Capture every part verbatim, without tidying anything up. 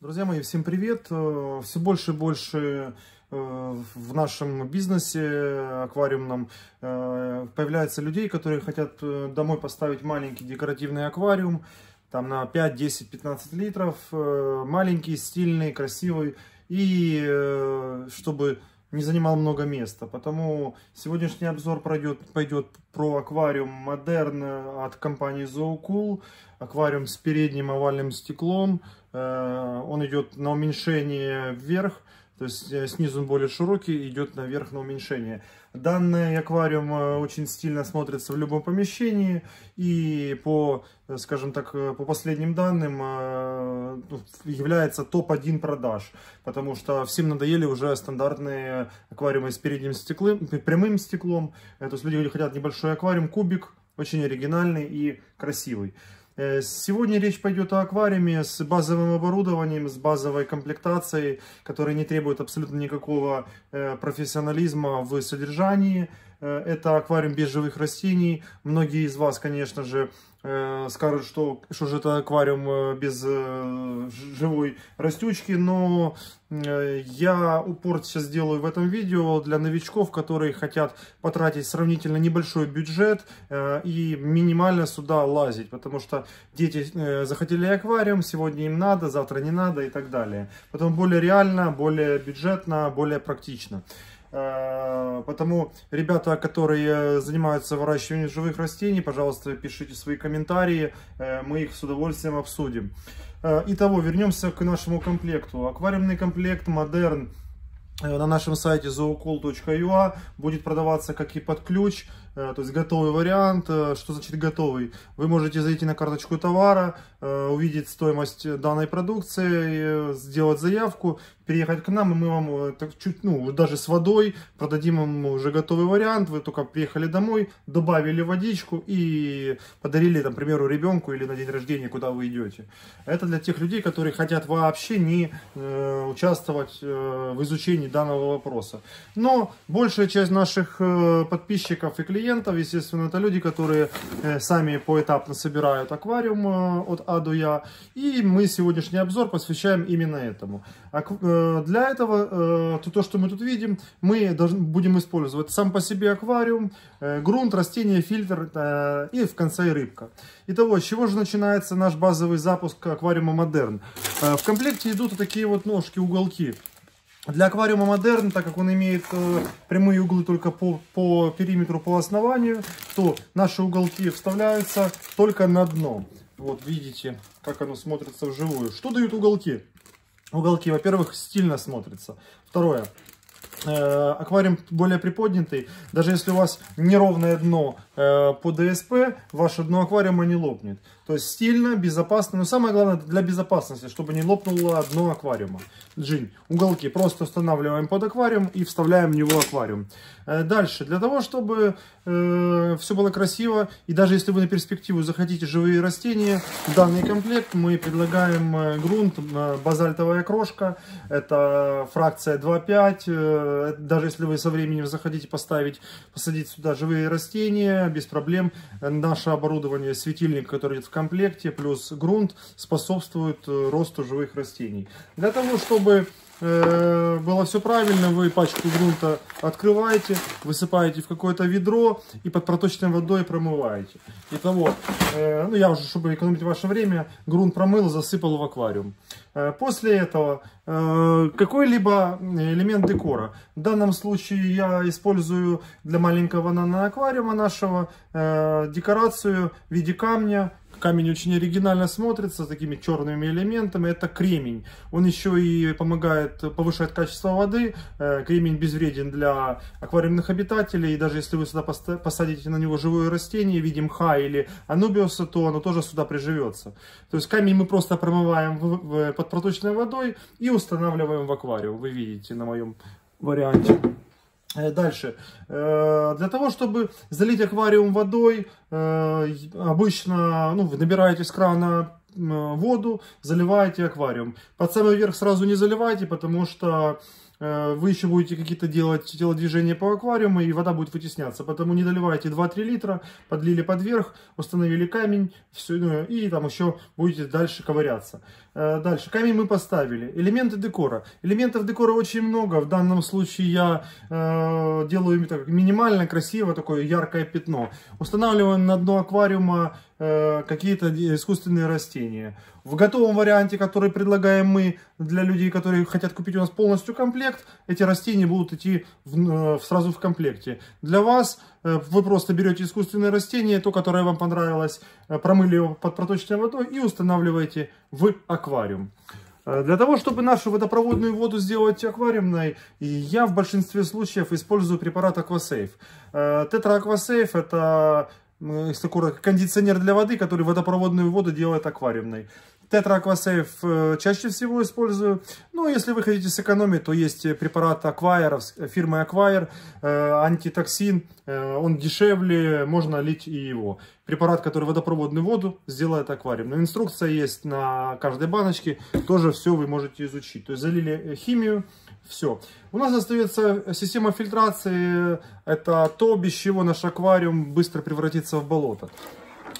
Друзья мои, всем привет! Все больше и больше в нашем бизнесе аквариумном появляется людей, которые хотят домой поставить маленький декоративный аквариум там на пять, десять, пятнадцать литров, маленький, стильный, красивый, и чтобы не занимал много места. Потому сегодняшний обзор пройдет, пойдет про аквариум Modern от компании Zoocool. Аквариум с передним овальным стеклом. Он идет на уменьшение вверх, то есть снизу он более широкий, идет наверх на уменьшение. Данный аквариум очень стильно смотрится в любом помещении, и по, скажем так, по последним данным является топ один продаж, потому что всем надоели уже стандартные аквариумы с передним стеклом, прямым стеклом. То есть люди хотят небольшой аквариум, кубик, очень оригинальный и красивый. Сегодня речь пойдет о аквариуме с базовым оборудованием, с базовой комплектацией, которая не требует абсолютно никакого профессионализма в содержании. Это аквариум без живых растений. Многие из вас, конечно же, скажут, что, что же это аквариум без живой растючки, но я упор сейчас делаю в этом видео для новичков, которые хотят потратить сравнительно небольшой бюджет и минимально сюда лазить, потому что дети захотели аквариум, сегодня им надо, завтра не надо и так далее. Потом более реально, более бюджетно, более практично. Потому ребята, которые занимаются выращиванием живых растений, пожалуйста, пишите свои комментарии, мы их с удовольствием обсудим. Итого, вернемся к нашему комплекту. Аквариумный комплект Modern на нашем сайте зооcool точка ю а будет продаваться как и под ключ, то есть готовый вариант. Что значит готовый? Вы можете зайти на карточку товара, увидеть стоимость данной продукции, сделать заявку, приехать к нам, и мы вам так чуть, ну, даже с водой продадим вам уже готовый вариант. Вы только приехали домой, добавили водичку и подарили, там, к примеру, ребенку или на день рождения, куда вы идете. Это для тех людей, которые хотят вообще не э, участвовать э, в изучении данного вопроса. Но большая часть наших подписчиков и клиентов, естественно, это люди, которые сами поэтапно собирают аквариум от А до Я. И мы сегодняшний обзор посвящаем именно этому. Для этого то, что мы тут видим, мы будем использовать сам по себе аквариум, грунт, растение, фильтр и в конце рыбка. Итого, с чего же начинается наш базовый запуск аквариума Modern? В комплекте идут такие вот ножки, уголки. Для аквариума Modern, так как он имеет э, прямые углы только по, по периметру, по основанию, то наши уголки вставляются только на дно. Вот видите, как оно смотрится вживую. Что дают уголки? Уголки, во-первых, стильно смотрятся. Второе. Аквариум более приподнятый, даже если у вас неровное дно по ДСП, ваше дно аквариума не лопнет. То есть стильно, безопасно, но самое главное для безопасности, чтобы не лопнуло дно аквариума. Джинь. Уголки просто устанавливаем под аквариум и вставляем в него аквариум. Дальше, для того, чтобы все было красиво, и даже если вы на перспективу захотите живые растения, данный комплект мы предлагаем грунт, базальтовая крошка, это фракция два пять, даже если вы со временем захотите поставить, посадить сюда живые растения, без проблем наше оборудование, светильник, который идет в комплекте, плюс грунт способствует росту живых растений. Для того, чтобы было все правильно, вы пачку грунта открываете, высыпаете в какое-то ведро и под проточной водой промываете. Итого, ну я уже, чтобы экономить ваше время, грунт промыл, засыпал в аквариум. После этого какой-либо элемент декора. В данном случае я использую для маленького наноаквариума нашего декорацию в виде камня. Камень очень оригинально смотрится, с такими черными элементами. Это кремень. Он еще и помогает, повышает качество воды. Кремень безвреден для аквариумных обитателей. И даже если вы сюда посадите на него живое растение, видим мха или анубиуса, то оно тоже сюда приживется. То есть камень мы просто промываем под проточной водой и устанавливаем в аквариум. Вы видите на моем варианте. Дальше. Для того, чтобы залить аквариум водой, обычно, ну, вы набираете с крана воду, заливаете аквариум. Под самый верх сразу не заливайте, потому что вы еще будете какие-то делать телодвижения по аквариуму, и вода будет вытесняться. Поэтому не доливайте два-три литра, подлили подверх, установили камень, все, и там еще будете дальше ковыряться. Дальше, камень мы поставили. Элементы декора. Элементов декора очень много. В данном случае я э, делаю так, минимально красиво, такое яркое пятно. Устанавливаем на дно аквариума э, какие-то искусственные растения. В готовом варианте, который предлагаем мы для людей, которые хотят купить у нас полностью комплект, эти растения будут идти в, сразу в комплекте. Для вас вы просто берете искусственное растение, то, которое вам понравилось, промыли его под проточной водой и устанавливаете в аквариум. Для того, чтобы нашу водопроводную воду сделать аквариумной, я в большинстве случаев использую препарат AquaSafe. Tetra AquaSafe — это такой кондиционер для воды, который водопроводную воду делает аквариумной. Тетра AquaSafe чаще всего использую. Но если вы хотите сэкономить, то есть препарат Aquayer, фирмы Aquayer, антитоксин. Он дешевле, можно лить и его. Препарат, который водопроводную воду сделает аквариум. Но инструкция есть на каждой баночке. Тоже все вы можете изучить. То есть залили химию, все. У нас остается система фильтрации. Это то, без чего наш аквариум быстро превратится в болото.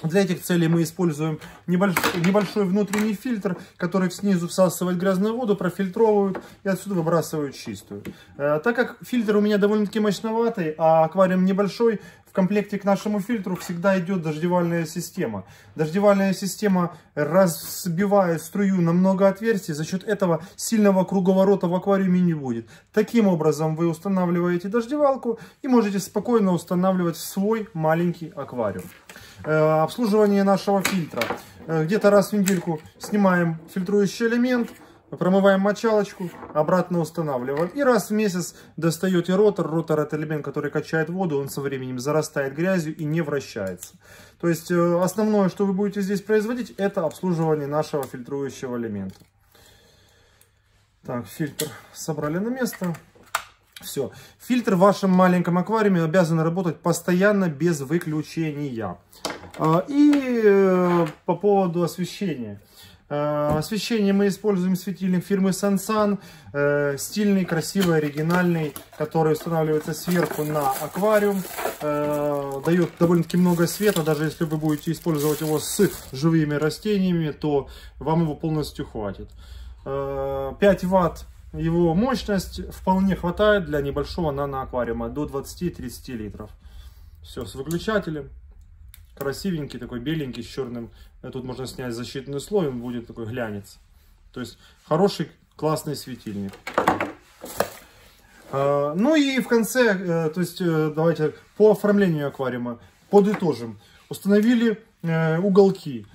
Для этих целей мы используем небольшой, небольшой внутренний фильтр, который снизу всасывает грязную воду, профильтровывает и отсюда выбрасывают чистую. Э, так как фильтр у меня довольно-таки мощноватый, а аквариум небольшой, в комплекте к нашему фильтру всегда идет дождевальная система. Дождевальная система разбивает струю на много отверстий, за счет этого сильного круговорота в аквариуме не будет. Таким образом вы устанавливаете дождевалку и можете спокойно устанавливать в свой маленький аквариум. Обслуживание нашего фильтра. Где-то раз в недельку снимаем фильтрующий элемент, промываем мочалочку, обратно устанавливаем. И раз в месяц достаете ротор. Ротор — это элемент, который качает воду, он со временем зарастает грязью и не вращается. То есть основное, что вы будете здесь производить, это обслуживание нашего фильтрующего элемента. Так, фильтр собрали на место. Все. Фильтр в вашем маленьком аквариуме обязан работать постоянно, без выключения. И по поводу освещения. Освещение мы используем светильник фирмы SunSun, стильный, красивый, оригинальный, который устанавливается сверху на аквариум, дает довольно-таки много света. Даже если вы будете использовать его с живыми растениями, то вам его полностью хватит. пять ватт его мощность вполне хватает для небольшого наноаквариума, до двадцати-тридцати литров. Все, с выключателем. Красивенький, такой беленький, с черным. Тут можно снять защитный слой, он будет такой глянец. То есть хороший, классный светильник. Ну и в конце, то есть давайте по оформлению аквариума подытожим. Установили уголки,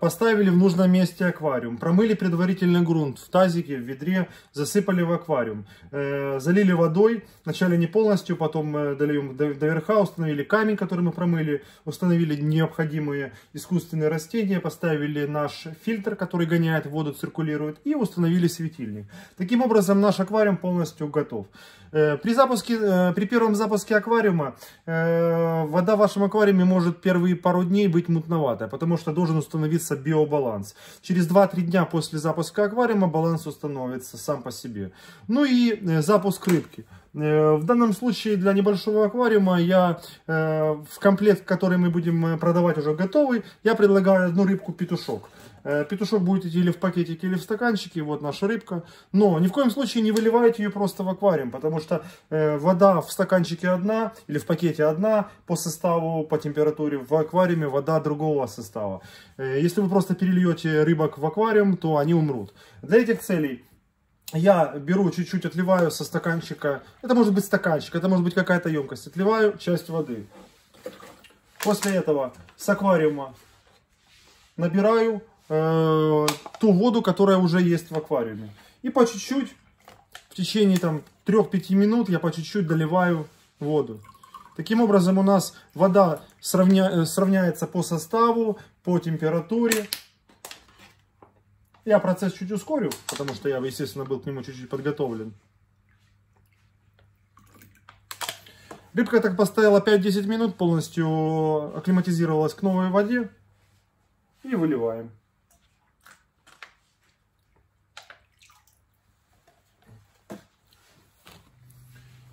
поставили в нужном месте аквариум, промыли предварительно грунт в тазике, в ведре, засыпали в аквариум, залили водой, вначале не полностью, потом долили до верха, установили камень, который мы промыли, установили необходимые искусственные растения, поставили наш фильтр, который гоняет воду, циркулирует, и установили светильник. Таким образом наш аквариум полностью готов. При запуске, при первом запуске аквариума вода в вашем аквариуме может первые пару дней быть мутноватая, потому что должен установиться биобаланс. Через два-три дня после запуска аквариума баланс установится сам по себе. Ну и запуск рыбки. В данном случае для небольшого аквариума я в комплект, который мы будем продавать уже готовый, я предлагаю одну рыбку-петушок. Петушок будет идти или в пакетике, или в стаканчике. Вот наша рыбка. Но ни в коем случае не выливайте ее просто в аквариум, потому что вода в стаканчике одна или в пакете одна по составу, по температуре. В аквариуме вода другого состава. Если вы просто перельете рыбок в аквариум, то они умрут. Для этих целей я беру чуть-чуть, отливаю со стаканчика. Это может быть стаканчик, это может быть какая-то емкость. Отливаю часть воды. После этого с аквариума набираю э, ту воду, которая уже есть в аквариуме. И по чуть-чуть, в течение там трёх-пяти минут, я по чуть-чуть доливаю воду. Таким образом у нас вода сравня... сравняется по составу, по температуре. Я процесс чуть ускорю, потому что я, естественно, был к нему чуть-чуть подготовлен. Рыбка так постояла пять-десять минут, полностью акклиматизировалась к новой воде. И выливаем.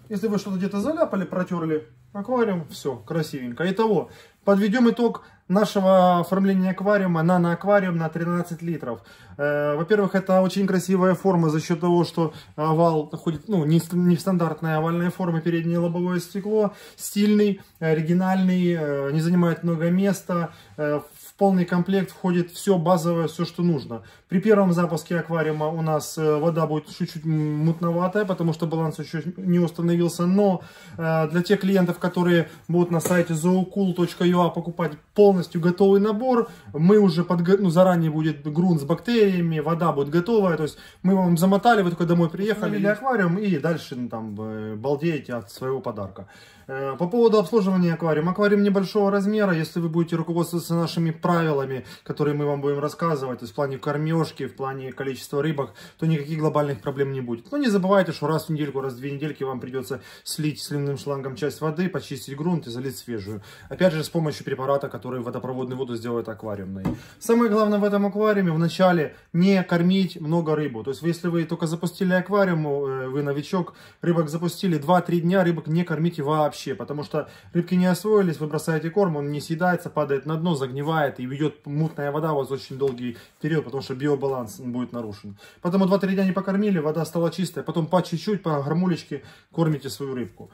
Если вы что-то где-то заляпали, протерли аквариум, все, красивенько. Итого, подведем итог нашего оформления аквариума, наноаквариум на тринадцать литров. Во-первых, это очень красивая форма за счет того, что овал ходит, ну, не в стандартной овальной форме, переднее лобовое стекло, стильный, оригинальный, не занимает много места. В полный комплект входит все базовое, все, что нужно. При первом запуске аквариума у нас вода будет чуть-чуть мутноватая, потому что баланс еще не установился. Но для тех клиентов, которые будут на сайте зооcool точка ю а покупать полностью готовый набор, мы уже подго... ну, заранее будет грунт с бактериями, вода будет готовая. То есть мы вам замотали, вы только домой приехали, или аквариум, и дальше ну, там балдеете от своего подарка. По поводу обслуживания аквариума. Аквариум небольшого размера, если вы будете руководствоваться нашими правилами, которые мы вам будем рассказывать, то есть в плане кормежки, в плане количества рыбок, то никаких глобальных проблем не будет. Но не забывайте, что раз в недельку, раз в две недельки вам придется слить сливным шлангом часть воды, почистить грунт и залить свежую. Опять же, с помощью препарата, который водопроводную воду сделает аквариумной. Самое главное в этом аквариуме вначале не кормить много рыбу. То есть если вы только запустили аквариум, вы новичок, рыбок запустили, два-три дня рыбок не кормите вообще, потому что рыбки не освоились, вы бросаете корм, он не съедается, падает на дно, загнивает, и ведет мутная вода у вас очень долгий период, потому что биобаланс будет нарушен. Поэтому два-три дня не покормили, вода стала чистая, потом по чуть-чуть, по гормулечке кормите свою рыбку.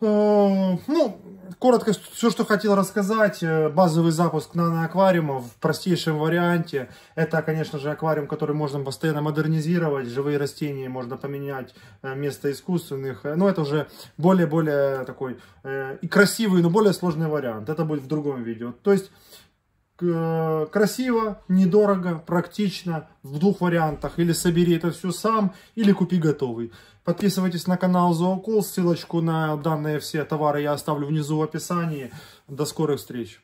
Ну, коротко все, что хотел рассказать. Базовый запуск наноаквариума в простейшем варианте. Это, конечно же, аквариум, который можно постоянно модернизировать. Живые растения можно поменять вместо искусственных. Но это уже более-более такой и красивый, но более сложный вариант. Это будет в другом видео. То есть красиво, недорого, практично, в двух вариантах. Или собери это все сам, или купи готовый. Подписывайтесь на канал Zoocool, ссылочку на данные все товары я оставлю внизу в описании. До скорых встреч!